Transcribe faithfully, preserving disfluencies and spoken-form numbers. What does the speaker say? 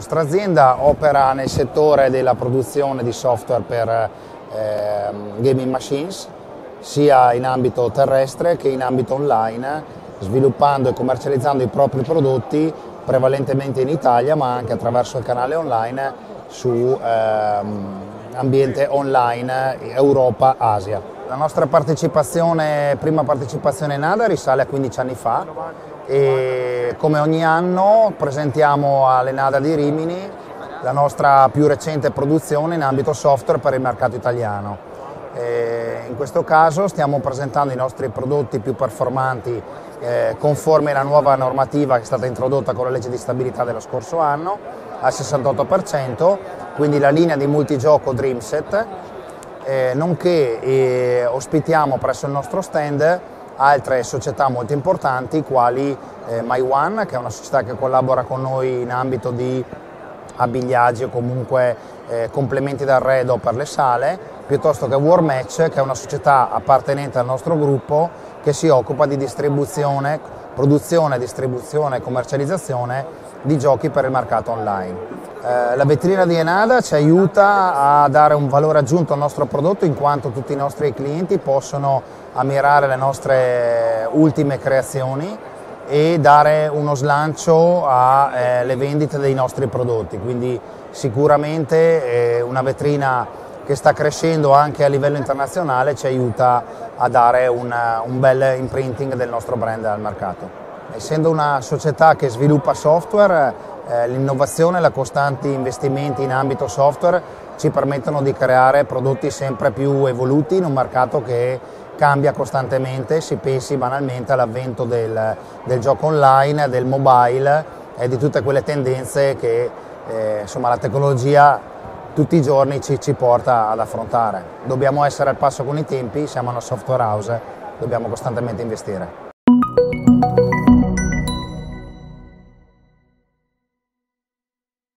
La nostra azienda opera nel settore della produzione di software per eh, gaming machines, sia in ambito terrestre che in ambito online, sviluppando e commercializzando i propri prodotti prevalentemente in Italia, ma anche attraverso il canale online su eh, ambiente online Europa-Asia. La nostra partecipazione, prima partecipazione Enada risale a quindici anni fa e come ogni anno presentiamo all'Enada di Rimini la nostra più recente produzione in ambito software per il mercato italiano. E in questo caso stiamo presentando i nostri prodotti più performanti eh, conformi alla nuova normativa che è stata introdotta con la legge di stabilità dello scorso anno al sessantotto per cento, quindi la linea di multigioco Dreamset, eh, nonché eh, ospitiamo presso il nostro stand altre società molto importanti quali eh, MyOne, che è una società che collabora con noi in ambito di abbigliaggi o comunque eh, complementi d'arredo per le sale, piuttosto che War Match, che è una società appartenente al nostro gruppo che si occupa di distribuzione, produzione, distribuzione e commercializzazione di giochi per il mercato online. Eh, la vetrina di Enada ci aiuta a dare un valore aggiunto al nostro prodotto, in quanto tutti i nostri clienti possono ammirare le nostre ultime creazioni e dare uno slancio alle eh, vendite dei nostri prodotti, quindi sicuramente eh, una vetrina che sta crescendo anche a livello internazionale ci aiuta a dare una, un bel imprinting del nostro brand al mercato. Essendo una società che sviluppa software, eh, l'innovazione e la costanti investimenti in ambito software ci permettono di creare prodotti sempre più evoluti in un mercato che cambia costantemente. Si pensi banalmente all'avvento del, del gioco online, del mobile e di tutte quelle tendenze che eh, insomma, la tecnologia tutti i giorni ci, ci porta ad affrontare. Dobbiamo essere al passo con i tempi, siamo una software house, dobbiamo costantemente investire.